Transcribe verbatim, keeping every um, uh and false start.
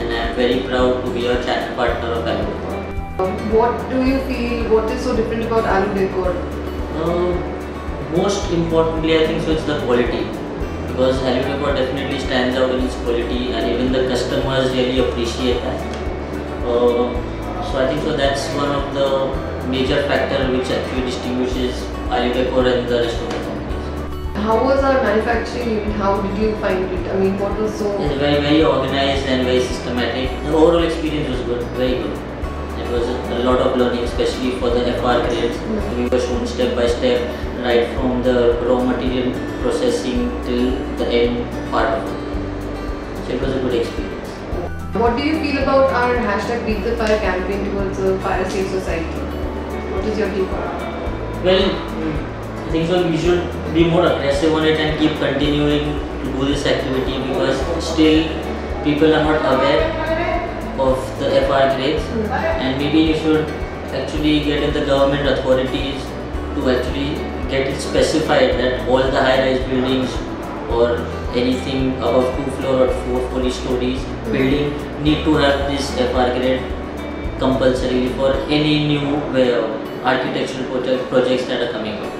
and I am very proud to be a channel partner of Aludecor. What do you feel, what is so different about Aludecor? Uh, most importantly, I think so it's the quality, because Aludecor definitely stands out in its quality and even the customers really appreciate that. Uh, so I think so that's one of the major factors which actually distinguishes Aludecor and the rest of the companies. How was our manufacturing unit? How did you find it? I mean, what was so... It's very, very organized and very systematic. The overall experience was good, very good. It was a lot of learning, especially for the F R grades. Mm-hmm. We were shown step by step, right from the raw material processing till the end part of it. So it was a good experience. What do you feel about our hashtag BeatTheFire campaign towards a fire safe society? What is your take on it? Well, I think so we should be more aggressive on it and keep continuing to do this activity, because still people are not aware of the F R grades, and maybe you should actually get in the government authorities to actually get it specified that all the high-rise buildings or anything above two floor or four fully stories building need to have this F R grade compulsorily for any new way of architectural project, projects that are coming up.